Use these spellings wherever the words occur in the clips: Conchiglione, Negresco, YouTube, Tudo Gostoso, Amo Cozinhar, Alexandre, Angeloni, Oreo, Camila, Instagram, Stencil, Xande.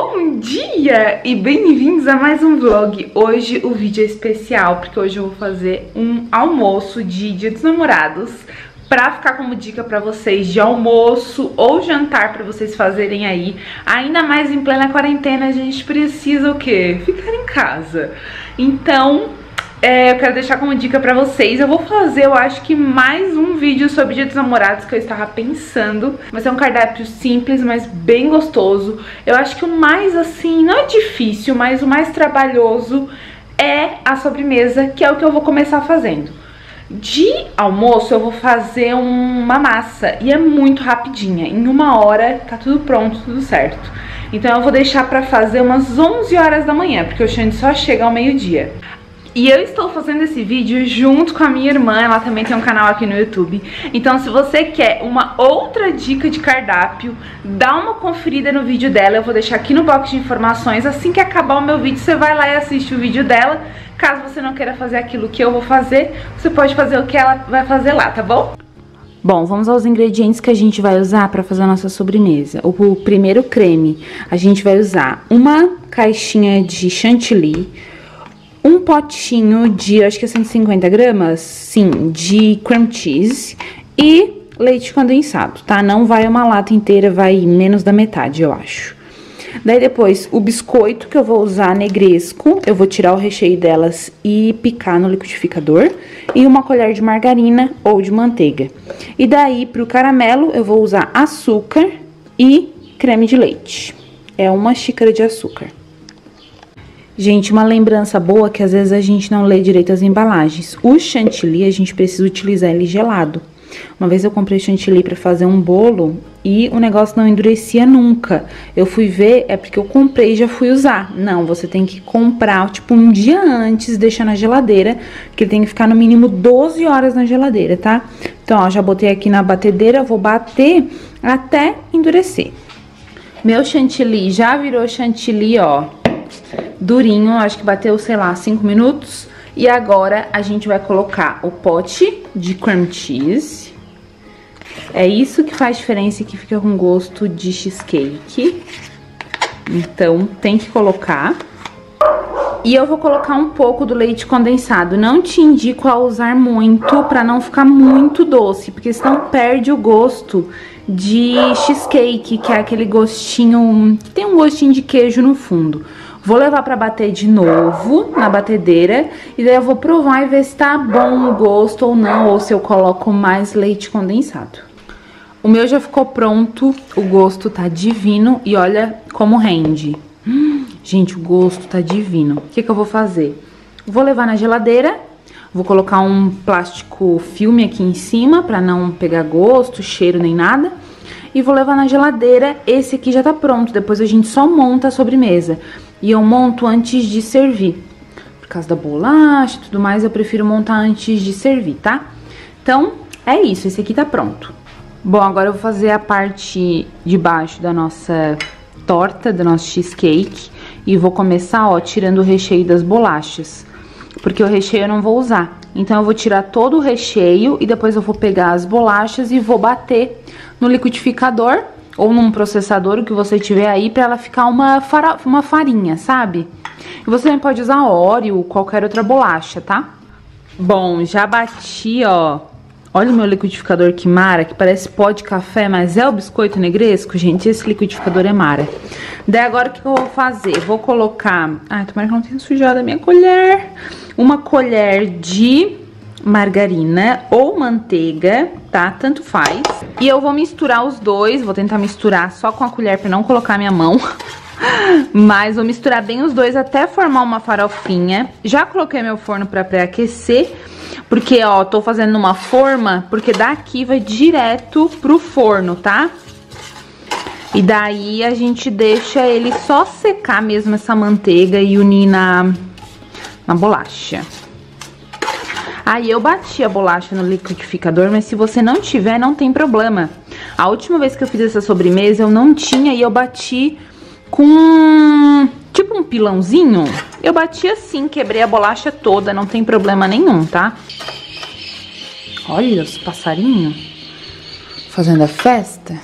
Bom dia e bem-vindos a mais um vlog. Hoje o vídeo é especial porque hoje eu vou fazer um almoço de Dia dos Namorados pra ficar como dica pra vocês de almoço ou jantar pra vocês fazerem aí. Ainda mais em plena quarentena a gente precisa o quê? Ficar em casa. Então eu quero deixar como dica pra vocês. Eu vou fazer, eu acho que mais um vídeo sobre Dia dos Namorados que eu estava pensando. Mas é um cardápio simples, mas bem gostoso. Eu acho que o mais, assim, não é difícil, mas o mais trabalhoso é a sobremesa, que é o que eu vou começar fazendo. De almoço eu vou fazer uma massa, e é muito rapidinha. Em 1 hora tá tudo pronto, tudo certo. Então eu vou deixar pra fazer umas 11 horas da manhã, porque o Xande só chega ao meio-dia. E eu estou fazendo esse vídeo junto com a minha irmã, ela também tem um canal aqui no YouTube. Então se você quer uma outra dica de cardápio, dá uma conferida no vídeo dela. Eu vou deixar aqui no box de informações. Assim que acabar o meu vídeo, você vai lá e assiste o vídeo dela. Caso você não queira fazer aquilo que eu vou fazer, você pode fazer o que ela vai fazer lá, tá bom? Bom, vamos aos ingredientes que a gente vai usar para fazer a nossa sobremesa. O primeiro creme, a gente vai usar uma caixinha de chantilly, um potinho de, acho que é 150 gramas, sim, de cream cheese e leite condensado, tá? Não vai uma lata inteira, vai menos da metade, eu acho. Daí depois, o biscoito que eu vou usar negresco, eu vou tirar o recheio delas e picar no liquidificador. E uma colher de margarina ou de manteiga. E daí, pro caramelo, eu vou usar açúcar e creme de leite. É 1 xícara de açúcar. Gente, uma lembrança boa que às vezes a gente não lê direito as embalagens. O chantilly, a gente precisa utilizar ele gelado. Uma vez eu comprei chantilly pra fazer um bolo e o negócio não endurecia nunca. Eu fui ver, é porque eu comprei e já fui usar. Não, você tem que comprar, tipo, um dia antes, deixar na geladeira, porque ele tem que ficar no mínimo 12 horas na geladeira, tá? Então, ó, já botei aqui na batedeira, vou bater até endurecer. Meu chantilly já virou chantilly, ó, durinho, acho que bateu, sei lá, 5 minutos. E agora a gente vai colocar o pote de cream cheese. É isso que faz diferença, que fica com gosto de cheesecake. Então tem que colocar. E eu vou colocar um pouco do leite condensado. Não te indico a usar muito pra não ficar muito doce, porque senão perde o gosto de cheesecake, que é aquele gostinho, tem um gostinho de queijo no fundo. Vou levar pra bater de novo na batedeira e daí eu vou provar e ver se tá bom o gosto ou não, ou se eu coloco mais leite condensado. O meu já ficou pronto, o gosto tá divino e olha como rende. Gente, o gosto tá divino. O que que eu vou fazer? Vou levar na geladeira, vou colocar um plástico filme aqui em cima pra não pegar gosto, cheiro nem nada. E vou levar na geladeira, esse aqui já tá pronto, depois a gente só monta a sobremesa. E eu monto antes de servir. Por causa da bolacha e tudo mais, eu prefiro montar antes de servir, tá? Então, é isso, esse aqui tá pronto. Bom, agora eu vou fazer a parte de baixo da nossa torta, do nosso cheesecake. E vou começar, ó, tirando o recheio das bolachas. Porque o recheio eu não vou usar. Então eu vou tirar todo o recheio e depois eu vou pegar as bolachas e vou bater no liquidificador ou num processador, o que você tiver aí, pra ela ficar uma farinha, sabe? E você também pode usar Oreo ou qualquer outra bolacha, tá? Bom, já bati, ó. Olha o meu liquidificador que mara, que parece pó de café, mas é o biscoito negresco, gente. Esse liquidificador é mara. Daí agora o que eu vou fazer? Vou colocar... Ai, tomara que não tenha sujado a minha colher. Uma colher de margarina ou manteiga, tá? Tanto faz. E eu vou misturar os dois, vou tentar misturar só com a colher pra não colocar a minha mão. Mas vou misturar bem os dois até formar uma farofinha. Já coloquei meu forno pra pré-aquecer, porque, ó, tô fazendo numa forma, porque daqui vai direto pro forno, tá? E daí a gente deixa ele só secar mesmo, essa manteiga, e unir na bolacha. Aí eu bati a bolacha no liquidificador, mas se você não tiver, não tem problema. A última vez que eu fiz essa sobremesa, eu não tinha e eu bati com tipo um pilãozinho. Eu bati assim, quebrei a bolacha toda, não tem problema nenhum, tá? Olha os passarinhos fazendo a festa.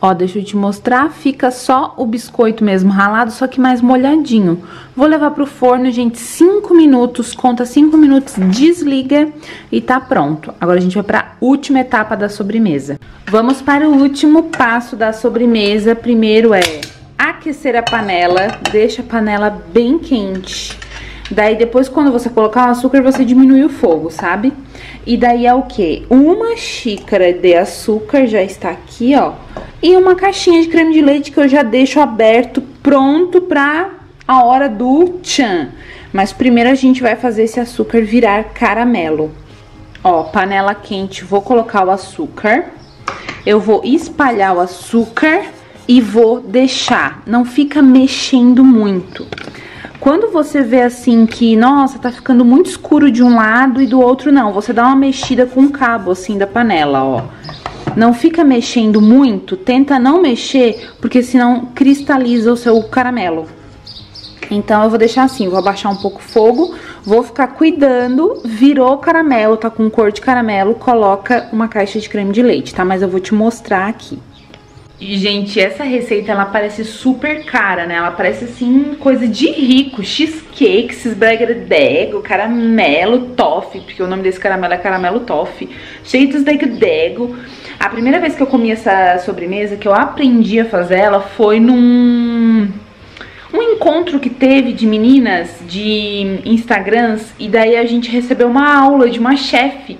Ó, deixa eu te mostrar, fica só o biscoito mesmo ralado, só que mais molhadinho. Vou levar pro forno, gente, 5 minutos, conta 5 minutos, desliga e tá pronto. Agora a gente vai pra última etapa da sobremesa. Vamos para o último passo da sobremesa. Primeiro é aquecer a panela, deixa a panela bem quente. Daí depois, quando você colocar o açúcar, você diminui o fogo, sabe? E daí é o quê? Uma xícara de açúcar, já está aqui, ó. E uma caixinha de creme de leite que eu já deixo aberto, pronto pra a hora do tchan. Mas primeiro a gente vai fazer esse açúcar virar caramelo. Ó, panela quente, vou colocar o açúcar. Eu vou espalhar o açúcar e vou deixar. Não fica mexendo muito. Quando você vê assim que, nossa, tá ficando muito escuro de um lado e do outro não, você dá uma mexida com o cabo assim da panela, ó. Não fica mexendo muito, tenta não mexer, porque senão cristaliza o seu caramelo. Então eu vou deixar assim, vou abaixar um pouco o fogo, vou ficar cuidando. Virou caramelo, tá com cor de caramelo, coloca uma caixa de creme de leite, tá? Mas eu vou te mostrar aqui. E, gente, essa receita, ela parece super cara, né? Ela parece, assim, coisa de rico. Cheesecake, esses bragdego, caramelo, toffee. Porque o nome desse caramelo é caramelo toffee. Cheio dos bragdego. A primeira vez que eu comi essa sobremesa, que eu aprendi a fazer ela, foi num... um encontro que teve de meninas, de Instagrams. E daí a gente recebeu uma aula de uma chefe.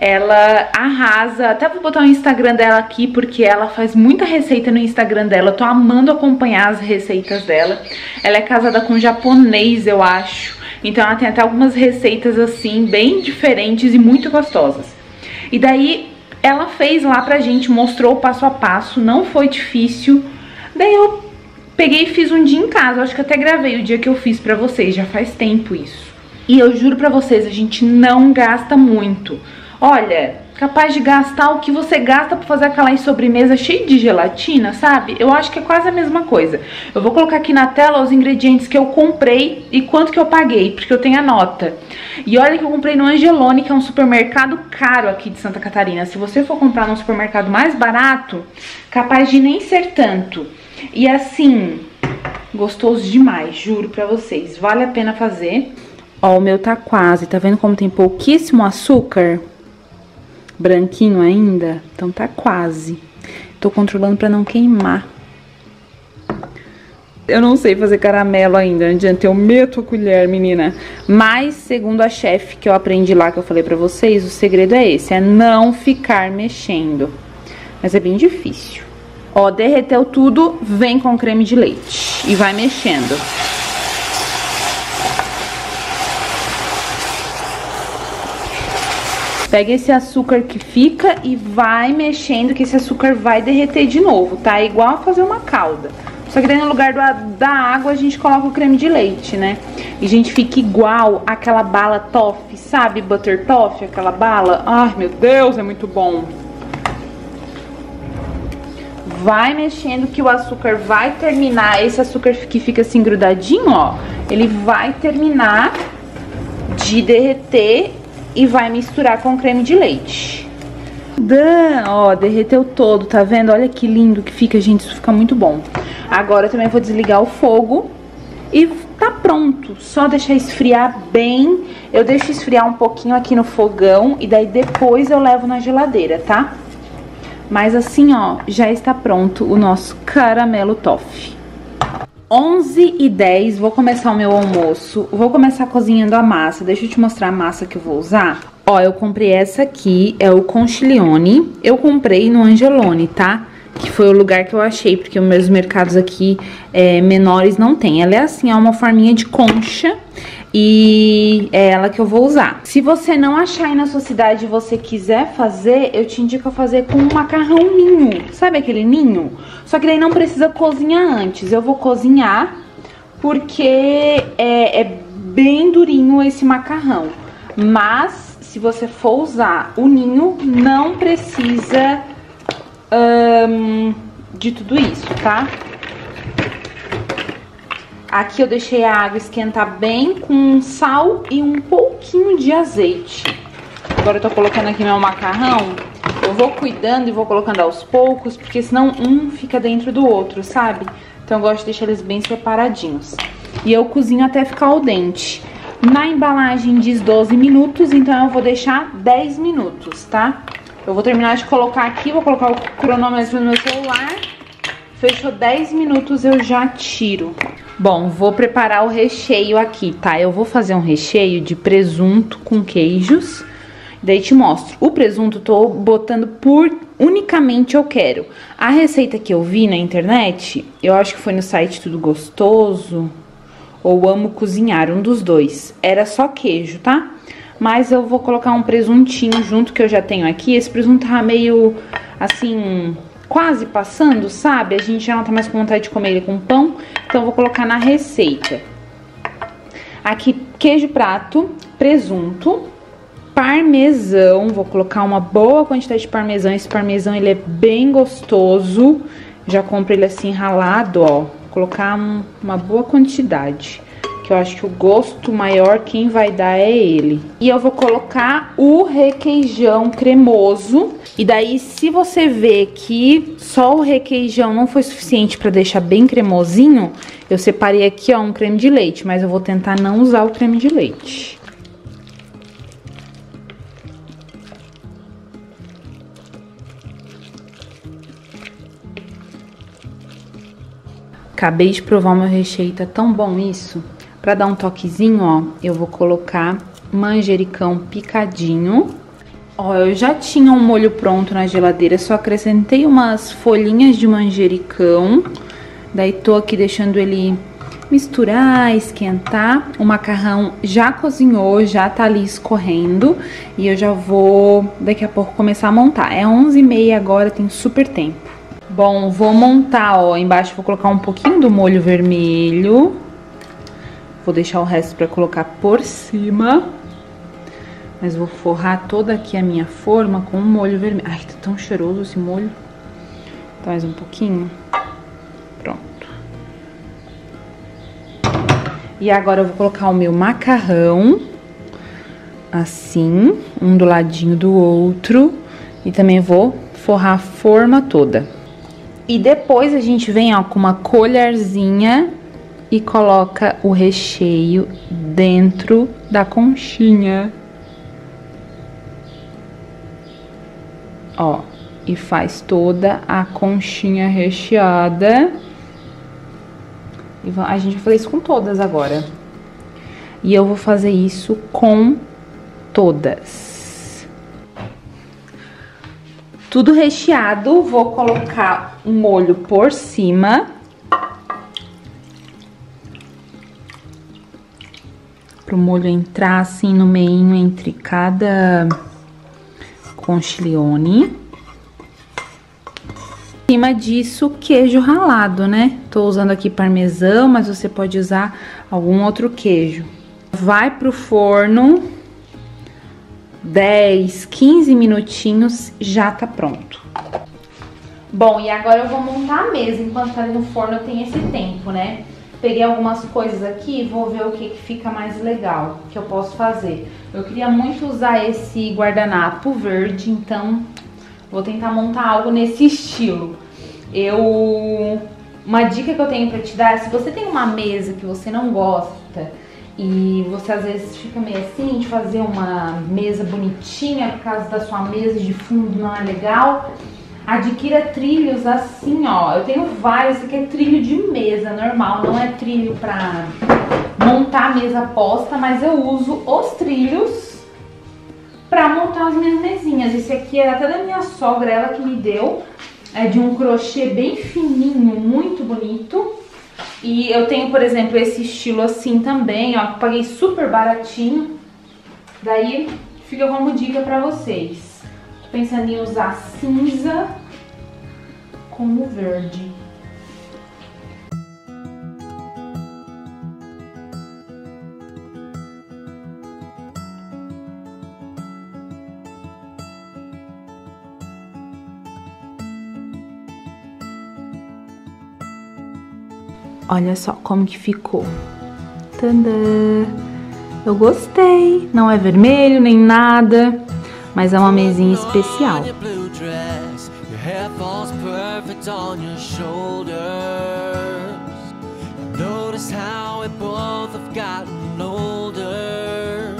Ela arrasa, até vou botar o Instagram dela aqui, porque ela faz muita receita no Instagram dela. Eu tô amando acompanhar as receitas dela. Ela é casada com um japonês, eu acho. Então ela tem até algumas receitas assim, bem diferentes e muito gostosas. E daí ela fez lá pra gente, mostrou passo a passo, não foi difícil. Daí eu peguei e fiz um dia em casa, eu acho que até gravei o dia que eu fiz pra vocês, já faz tempo isso. E eu juro pra vocês, a gente não gasta muito. Olha, capaz de gastar o que você gasta pra fazer aquela sobremesa cheia de gelatina, sabe? Eu acho que é quase a mesma coisa. Eu vou colocar aqui na tela os ingredientes que eu comprei e quanto que eu paguei, porque eu tenho a nota. E olha que eu comprei no Angeloni, que é um supermercado caro aqui de Santa Catarina. Se você for comprar num supermercado mais barato, capaz de nem ser tanto. E assim, gostoso demais, juro pra vocês. Vale a pena fazer. Ó, o meu tá quase. Tá vendo como tem pouquíssimo açúcar? Branquinho ainda, então tá quase. Tô controlando pra não queimar. Eu não sei fazer caramelo ainda, não adianta, eu meto a colher, menina. Mas, segundo a chefe que eu aprendi lá, que eu falei pra vocês, o segredo é esse, é não ficar mexendo. Mas é bem difícil. Ó, derreteu tudo, vem com creme de leite e vai mexendo. Pega esse açúcar que fica e vai mexendo, que esse açúcar vai derreter de novo, tá? É igual a fazer uma calda. Só que daí no lugar da água a gente coloca o creme de leite, né? E, gente, fica igual aquela bala toffee, sabe? Butter toffee, aquela bala. Ai, meu Deus, é muito bom. Vai mexendo que o açúcar vai terminar. Esse açúcar que fica assim grudadinho, ó, ele vai terminar de derreter. E vai misturar com creme de leite. Ó, derreteu todo, tá vendo? Olha que lindo que fica, gente, isso fica muito bom. Agora eu também vou desligar o fogo e tá pronto. Só deixar esfriar bem. Eu deixo esfriar um pouquinho aqui no fogão e daí depois eu levo na geladeira, tá? Mas assim, ó, já está pronto o nosso caramelo toffee. 11h10, vou começar o meu almoço, vou começar cozinhando a massa. Deixa eu te mostrar a massa que eu vou usar. Ó, eu comprei essa aqui, é o Conchiglione, eu comprei no Angeloni, tá? Que foi o lugar que eu achei, porque os meus mercados aqui menores não tem. Ela é assim, é uma forminha de concha e é ela que eu vou usar. Se você não achar aí na sua cidade e você quiser fazer, eu te indico a fazer com um macarrão ninho. Sabe aquele ninho? Só que daí não precisa cozinhar antes. Eu vou cozinhar porque é bem durinho esse macarrão. Mas se você for usar o ninho, não precisa de tudo isso, tá? Aqui eu deixei a água esquentar bem com sal e um pouquinho de azeite. Agora eu tô colocando aqui meu macarrão. eu vou cuidando e vou colocando aos poucos, porque senão um fica dentro do outro, sabe? Então eu gosto de deixar eles bem separadinhos. E eu cozinho até ficar al dente. Na embalagem diz 12 minutos, então eu vou deixar 10 minutos, tá? Eu vou terminar de colocar aqui, vou colocar o cronômetro no meu celular. Fechou 10 minutos, eu já tiro. Bom, vou preparar o recheio aqui, tá? Eu vou fazer um recheio de presunto com queijos. Daí te mostro. O presunto tô botando por unicamente eu quero. A receita que eu vi na internet, eu acho que foi no site Tudo Gostoso ou Amo Cozinhar, um dos dois. Era só queijo, tá? Mas eu vou colocar um presuntinho junto que eu já tenho aqui. Esse presunto tá meio, assim, quase passando, sabe? A gente já não tá mais com vontade de comer ele com pão. Então eu vou colocar na receita. Aqui, queijo prato, presunto, parmesão. Vou colocar uma boa quantidade de parmesão. Esse parmesão, ele é bem gostoso. Já compro ele assim, ralado, ó. Colocar uma boa quantidade, que eu acho que o gosto maior quem vai dar é ele. E eu vou colocar o requeijão cremoso. E daí, se você vê que só o requeijão não foi suficiente para deixar bem cremosinho, eu separei aqui, ó, um creme de leite, mas eu vou tentar não usar o creme de leite. Acabei de provar meu recheio, tá tão bom isso. Pra dar um toquezinho, ó, eu vou colocar manjericão picadinho. Ó, eu já tinha um molho pronto na geladeira, só acrescentei umas folhinhas de manjericão. Daí tô aqui deixando ele misturar, esquentar. O macarrão já cozinhou, já tá ali escorrendo. E eu já vou, daqui a pouco, começar a montar. É 11h30 agora, tem super tempo. Bom, vou montar, ó, embaixo vou colocar um pouquinho do molho vermelho. Vou deixar o resto pra colocar por cima. Mas vou forrar toda aqui a minha forma com o molho vermelho. Ai, tá tão cheiroso esse molho. Então, mais um pouquinho. Pronto. E agora eu vou colocar o meu macarrão. Assim, um do ladinho do outro. E também vou forrar a forma toda. E depois a gente vem, ó, com uma colherzinha e coloca o recheio dentro da conchinha. Ó, e faz toda a conchinha recheada. E a gente vai fazer isso com todas agora. E eu vou fazer isso com todas. Tudo recheado, vou colocar um molho por cima. Pro molho entrar assim no meio entre cada conchiglione. Em cima disso, queijo ralado, né? Tô usando aqui parmesão, mas você pode usar algum outro queijo. Vai pro forno. 10, 15 minutinhos, já tá pronto. Bom, e agora eu vou montar a mesa. Enquanto tá ali no forno tem esse tempo, né? Peguei algumas coisas aqui e vou ver o que que fica mais legal, que eu posso fazer. Eu queria muito usar esse guardanapo verde, então vou tentar montar algo nesse estilo. Uma dica que eu tenho pra te dar é, se você tem uma mesa que você não gosta, e você às vezes fica meio assim de fazer uma mesa bonitinha, por causa da sua mesa de fundo não é legal, adquira trilhos assim, ó. Eu tenho vários, esse aqui é trilho de mesa normal, não é trilho pra montar a mesa posta, mas eu uso os trilhos pra montar as minhas mesinhas. Esse aqui é até da minha sogra, ela que me deu, é de um crochê bem fininho, muito bonito. E eu tenho, por exemplo, esse estilo assim também, ó, que paguei super baratinho. Daí fica como dica pra vocês. Tô pensando em usar cinza como verde. Olha só como que ficou. Tadã! Eu gostei. Não é vermelho nem nada, mas é uma mesinha especial. that falls perfect on your shoulders. Notice how we both have gotten older,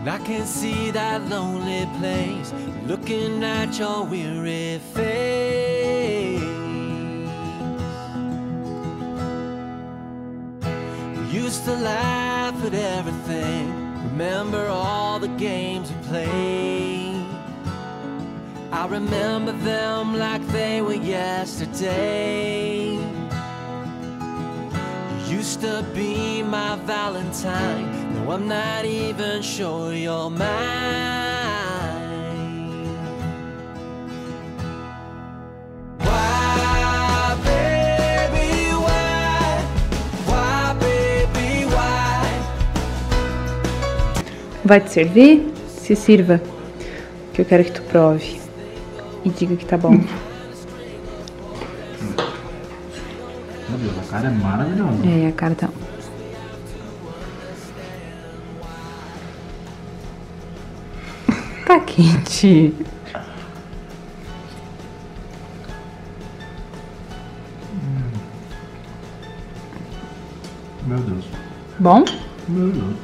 and I can see that lonely place looking at your weary face. We used to laugh at everything, remember all the games we played. I remember them like they were yesterday. You used to be my Valentine, no, I'm not even sure you're mine. Why, baby, why? Vai te servir? Se sirva, que eu quero que tu prove e diga que tá bom. Meu Deus, a cara é maravilhosa. É, a cara tá... tá quente. Meu Deus. Bom? Meu Deus.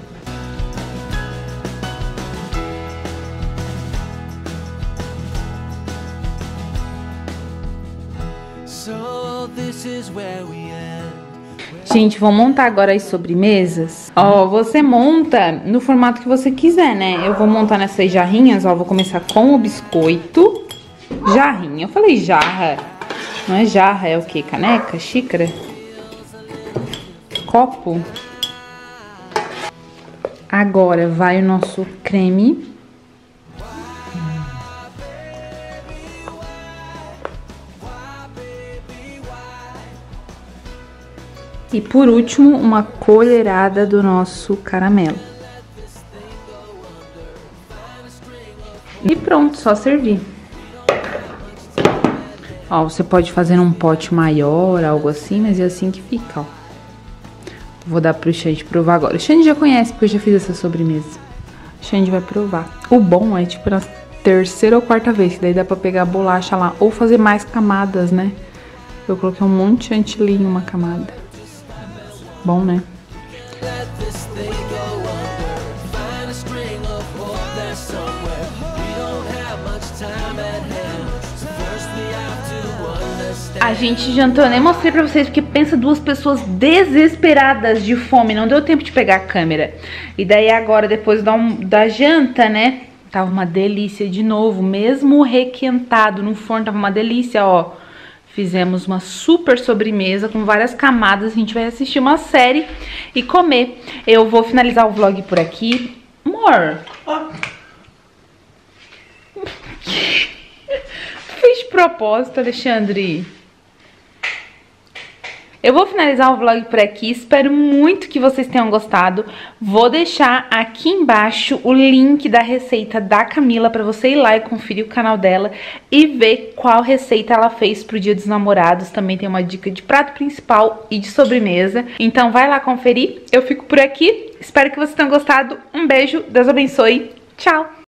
Gente, vou montar agora as sobremesas. Ó, você monta no formato que você quiser, né? Eu vou montar nessas jarrinhas, ó. Vou começar com o biscoito. Jarrinha. Eu falei jarra. Não é jarra, é o quê? Caneca? Xícara? Copo? Agora vai o nosso creme. E por último, uma colherada do nosso caramelo. E pronto, só servir. Ó, você pode fazer num pote maior, algo assim, mas é assim que fica, ó. Vou dar pro Xande provar agora. O Xande já conhece, porque eu já fiz essa sobremesa. O Xande vai provar. O bom é, tipo, na terceira ou quarta vez, que daí dá pra pegar a bolacha lá, ou fazer mais camadas, né? Eu coloquei um monte de chantilly em uma camada. Bom, né? A gente jantou, eu nem mostrei pra vocês, porque pensa duas pessoas desesperadas de fome, não deu tempo de pegar a câmera. E daí agora, depois da janta, né? Tava uma delícia de novo, mesmo requentado no forno, tava uma delícia, ó. Fizemos uma super sobremesa com várias camadas. A gente vai assistir uma série e comer. Eu vou finalizar o vlog por aqui. Amor! Ah. Fiz de propósito, Alexandre. Eu vou finalizar o vlog por aqui, espero muito que vocês tenham gostado. Vou deixar aqui embaixo o link da receita da Camila pra você ir lá e conferir o canal dela e ver qual receita ela fez pro Dia dos Namorados. Também tem uma dica de prato principal e de sobremesa. Então vai lá conferir, eu fico por aqui. Espero que vocês tenham gostado, um beijo, Deus abençoe, tchau!